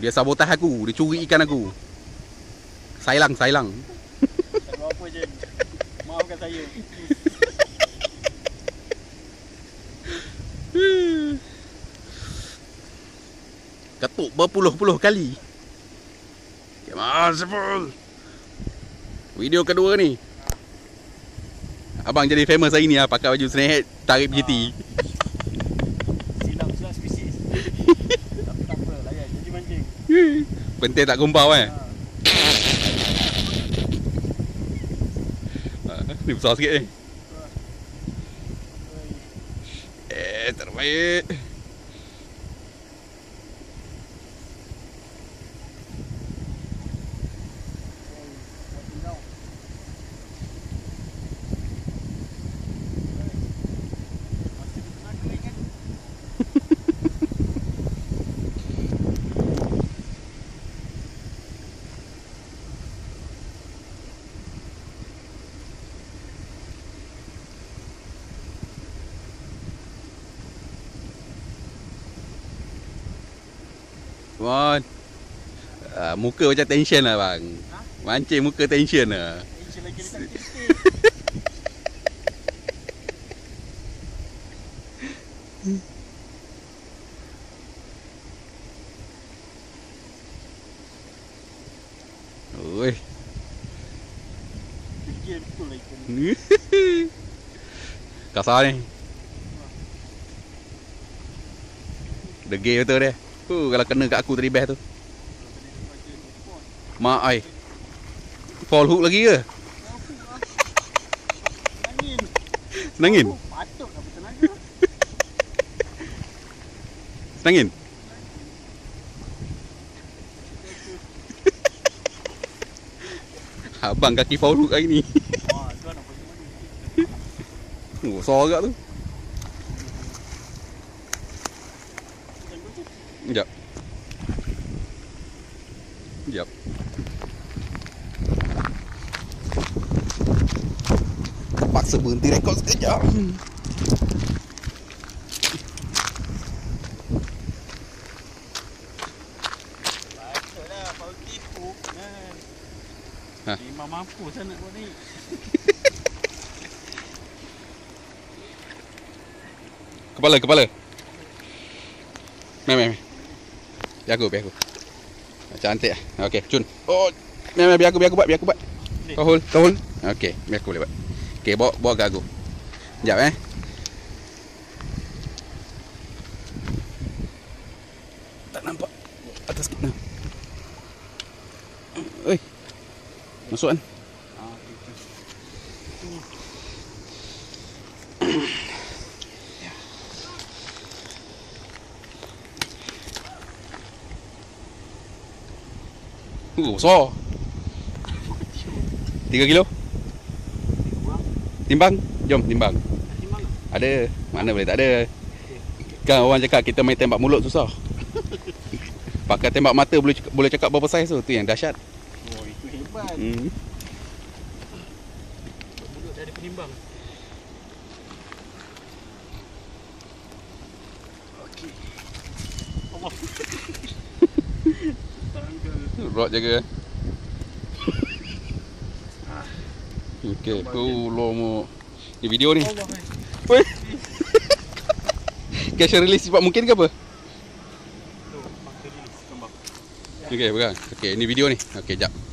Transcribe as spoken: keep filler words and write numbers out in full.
Dia sabotah aku, dia curi ikan aku. Sailang, sailang. Tak buat apa je. Maafkan saya. Ketuk berpuluh-puluh kali. Come on, Sepul. Video kedua ni. Abang jadi famous hari ni lah. Pakai baju snack hat, tarik P G T. Silang silang spesies. Tak apa-apa lah layan. Jadi mancing. Pentil tak gumpau kan? Ni besar sikit ni. Eh, terbaik. Come on. uh, Muka macam tension lah bang. Ha? Mancing muka tension lah. Tension lagi dekat titik. Oi. Fikir betul lah ikan ni. Kasar ni. Degil betul dia. Oh, kalau kena kat aku tadi best tu. Mak ai. Fall hook lagi ke? Senangin. Senangin. Patut apa tenaga. Senangin. Abang kaki fall hook hari ni. Wah, tuan nak pergi mana? Oh, sorak tu. Sekejap. Sekejap. Terpaksa berhenti rekod sekejap. hmm. Patutlah Pak Uti tu kan. Ha. Memang mampus lah nak buat ni. Kepala, kepala. Meh, meh, meh. Biar aku, biar aku. Cantik lah. Okey, cun. Oh, memang biar aku, biar aku buat, biar aku buat. Kau hold, kau hold. Okey, biar aku boleh buat. Okey, bawa, bawa ke aku. Sekejap eh. Tak nampak. Atas sikit. Oi. Masuk kan? Uh, besar. tiga kilo. Timbang? Jom timbang. Ada. Mana boleh tak ada. Kan orang cakap kita main tembak mulut susah. Pakai tembak mata boleh cakap, boleh cakap berapa saiz tu. Tu yang dahsyat. Oh, itu hebat. Hmm. Mulut dari penimbang. Okey. Allah. Rod jaga. Okey, tu lomo. Ni video ni. Weh. Cash release cepat mungkin ke apa? Tu, paksa release kembang. Okey, pegang. Okey, ni video ni. Okey, jap.